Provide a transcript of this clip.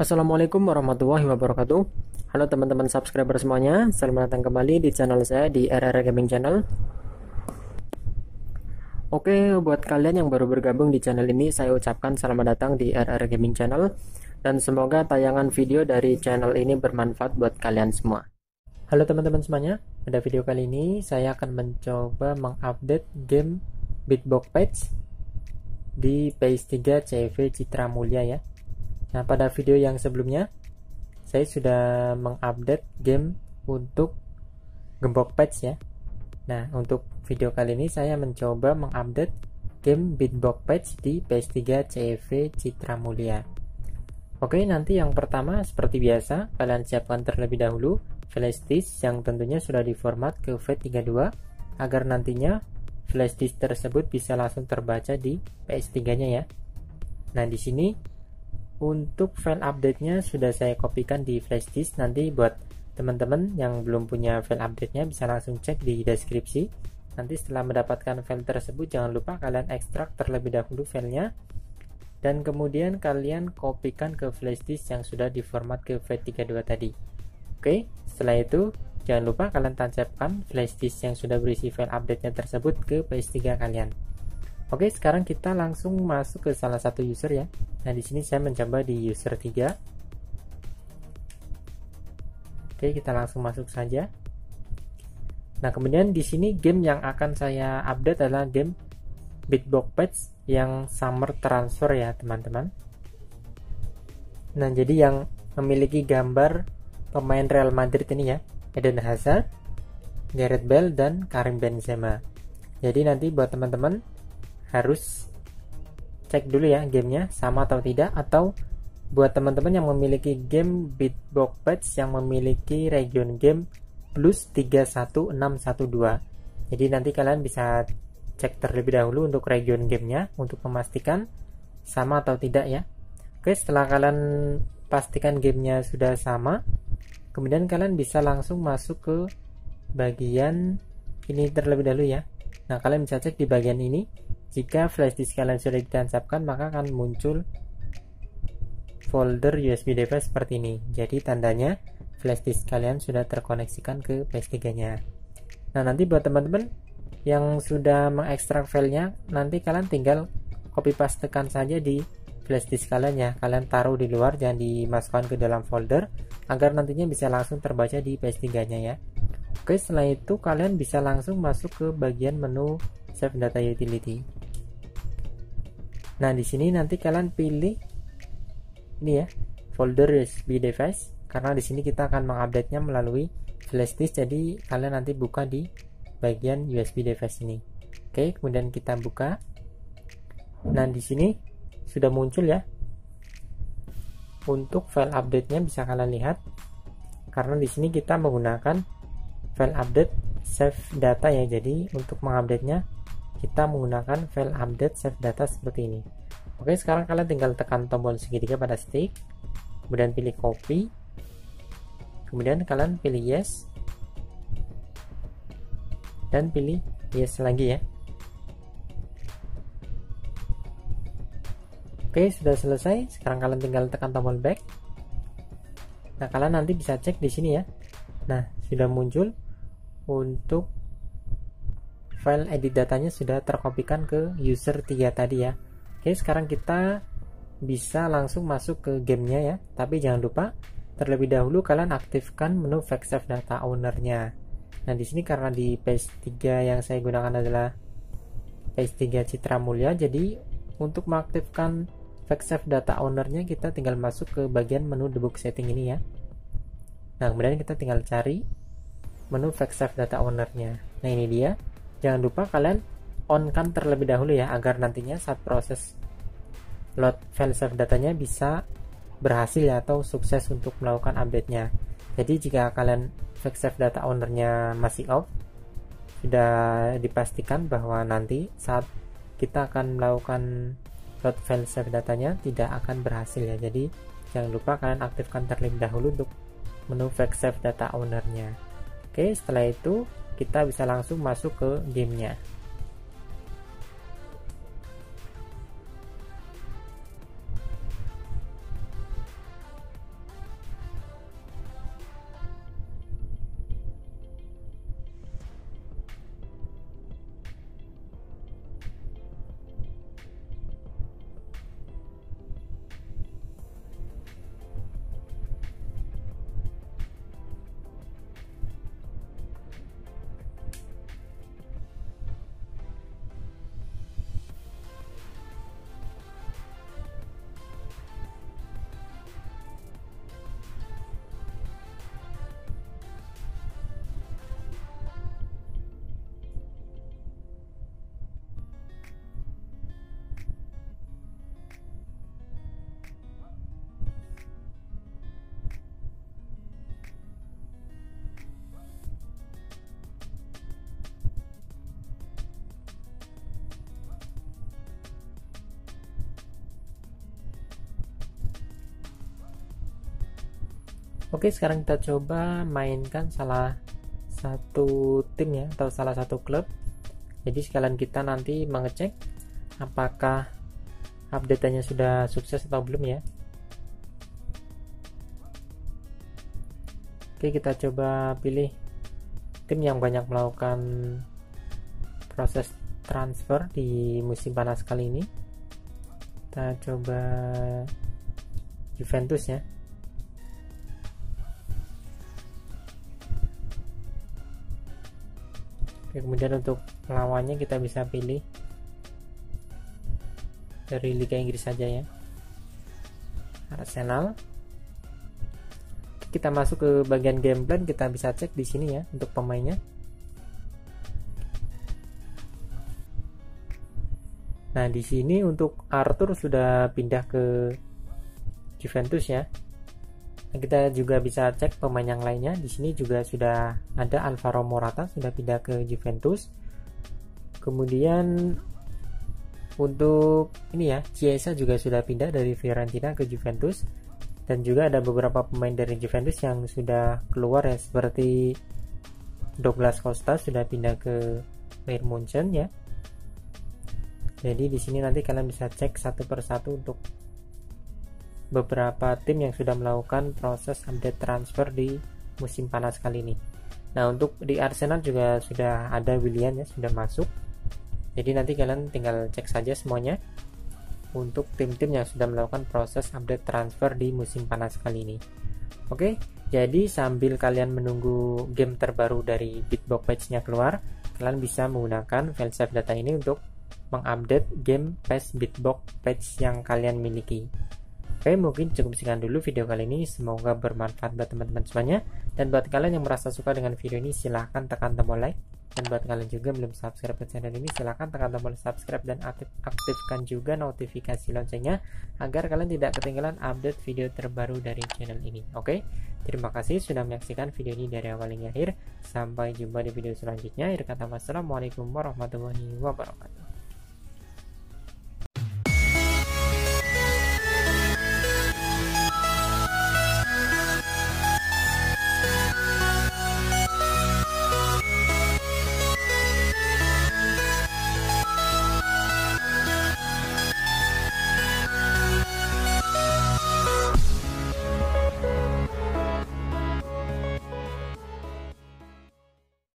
Assalamualaikum warahmatullahi wabarakatuh. Halo teman-teman subscriber semuanya, selamat datang kembali di channel saya di RR Gaming Channel. Oke, buat kalian yang baru bergabung di channel ini, saya ucapkan selamat datang di RR Gaming Channel. Dan semoga tayangan video dari channel ini bermanfaat buat kalian semua. Halo teman-teman semuanya, pada video kali ini saya akan mencoba mengupdate game Bitbox Patch di PS3 CV Citra Mulia ya. Nah, pada video yang sebelumnya saya sudah mengupdate game untuk Gembok Patch ya. Nah, untuk video kali ini saya mencoba mengupdate game Bitbox Patch di PS3 CV Citra Mulia. Oke, nanti yang pertama seperti biasa kalian siapkan terlebih dahulu flash disk yang tentunya sudah diformat ke FAT32 agar nantinya flash disk tersebut bisa langsung terbaca di PS3-nya ya. Nah, di sini untuk file update-nya sudah saya kopikan di flash disk. Nanti buat teman-teman yang belum punya file update-nya bisa langsung cek di deskripsi. Nanti setelah mendapatkan file tersebut jangan lupa kalian ekstrak terlebih dahulu filenya. Dan kemudian kalian kopikan ke flash disk yang sudah diformat ke FAT32 tadi. Oke, setelah itu jangan lupa kalian tancapkan flash disk yang sudah berisi file update-nya tersebut ke PS3 kalian. Oke, sekarang kita langsung masuk ke salah satu user ya. Nah, di sini saya mencoba di user 3. Oke, kita langsung masuk saja. Nah, kemudian di sini game yang akan saya update adalah game Bitbox Patch yang summer transfer ya, teman-teman. Nah, jadi yang memiliki gambar pemain Real Madrid ini ya, Eden Hazard, Gareth Bale, dan Karim Benzema. Jadi nanti buat teman-teman harus cek dulu ya gamenya sama atau tidak, atau buat teman-teman yang memiliki game Bitbox Patch yang memiliki region game plus 31612. Jadi nanti kalian bisa cek terlebih dahulu untuk region gamenya untuk memastikan sama atau tidak ya. Oke, setelah kalian pastikan gamenya sudah sama, kemudian kalian bisa langsung masuk ke bagian ini terlebih dahulu ya. Nah, kalian bisa cek di bagian ini. Jika flash disk kalian sudah ditancapkan, maka akan muncul folder USB device seperti ini. Jadi tandanya flash disk kalian sudah terkoneksikan ke PS3-nya. Nah, nanti buat teman-teman yang sudah mengekstrak filenya, nanti kalian tinggal copy pastekan saja di flash disk kalian ya. Kalian taruh di luar, jangan dimasukkan ke dalam folder agar nantinya bisa langsung terbaca di PS3-nya ya. Oke, setelah itu kalian bisa langsung masuk ke bagian menu Save Data Utility. Nah, di sini nanti kalian pilih ini ya, folder USB device, karena di sini kita akan mengupdate-nya melalui flash disk, jadi kalian nanti buka di bagian USB device ini. Oke, kemudian kita buka. Nah, di sini sudah muncul ya. Untuk file update-nya bisa kalian lihat, karena di sini kita menggunakan file update save data ya. Jadi untuk mengupdate-nya kita menggunakan file update save data seperti ini. Oke, sekarang kalian tinggal tekan tombol segitiga pada stick, kemudian pilih copy, kemudian kalian pilih yes, dan pilih yes lagi ya. Oke, sudah selesai. Sekarang kalian tinggal tekan tombol back. Nah, kalian nanti bisa cek di sini ya. Nah, sudah muncul untuk file edit datanya sudah terkopikan ke user 3 tadi ya. Oke, sekarang kita bisa langsung masuk ke gamenya ya. Tapi jangan lupa terlebih dahulu kalian aktifkan menu Fake Save Data Owner-nya. Nah, di sini karena di PS3 yang saya gunakan adalah PS3 Citra Mulia, jadi untuk mengaktifkan Fake Save Data Owner-nya kita tinggal masuk ke bagian menu Debug Setting ini ya. Nah, kemudian kita tinggal cari menu Fake Save Data Owner-nya. Nah, ini dia. Jangan lupa kalian on-kan terlebih dahulu ya, agar nantinya saat proses load file save datanya bisa berhasil ya, atau sukses untuk melakukan update-nya. Jadi jika kalian fake save data owner-nya masih off, sudah dipastikan bahwa nanti saat kita akan melakukan load file save datanya tidak akan berhasil ya. Jadi jangan lupa kalian aktifkan terlebih dahulu untuk menu fake save data owner-nya. Oke, setelah itu kita bisa langsung masuk ke gamenya. Oke, sekarang kita coba mainkan salah satu tim ya, atau salah satu klub. Jadi sekalian kita nanti mengecek apakah update-nya sudah sukses atau belum ya. Oke, kita coba pilih tim yang banyak melakukan proses transfer di musim panas kali ini. Kita coba Juventus ya. Oke, kemudian untuk lawannya kita bisa pilih dari Liga Inggris saja ya, Arsenal. Kita masuk ke bagian game plan, kita bisa cek di sini ya untuk pemainnya. Nah, di sini untuk Arthur sudah pindah ke Juventus ya. Nah, kita juga bisa cek pemain yang lainnya. Di sini juga sudah ada Alvaro Morata sudah pindah ke Juventus. Kemudian untuk ini ya, Chiesa juga sudah pindah dari Fiorentina ke Juventus. Dan juga ada beberapa pemain dari Juventus yang sudah keluar ya, seperti Douglas Costa sudah pindah ke Bayern Munchen ya. Jadi di sini nanti kalian bisa cek satu persatu untuk beberapa tim yang sudah melakukan proses update transfer di musim panas kali ini. Nah, untuk di Arsenal juga sudah ada Willian ya, sudah masuk. Jadi nanti kalian tinggal cek saja semuanya untuk tim-tim yang sudah melakukan proses update transfer di musim panas kali ini. Oke, jadi sambil kalian menunggu game terbaru dari Bitbox Patch-nya keluar, kalian bisa menggunakan file save data ini untuk mengupdate game PES Bitbox Patch yang kalian miliki. Oke, mungkin cukup sekian dulu video kali ini. Semoga bermanfaat buat teman-teman semuanya. Dan buat kalian yang merasa suka dengan video ini, silahkan tekan tombol like. Dan buat kalian juga belum subscribe ke channel ini, silahkan tekan tombol subscribe dan aktifkan juga notifikasi loncengnya agar kalian tidak ketinggalan update video terbaru dari channel ini. Oke, terima kasih sudah menyaksikan video ini dari awal hingga akhir. Sampai jumpa di video selanjutnya. Akhir kata, wassalamualaikum warahmatullahi wabarakatuh.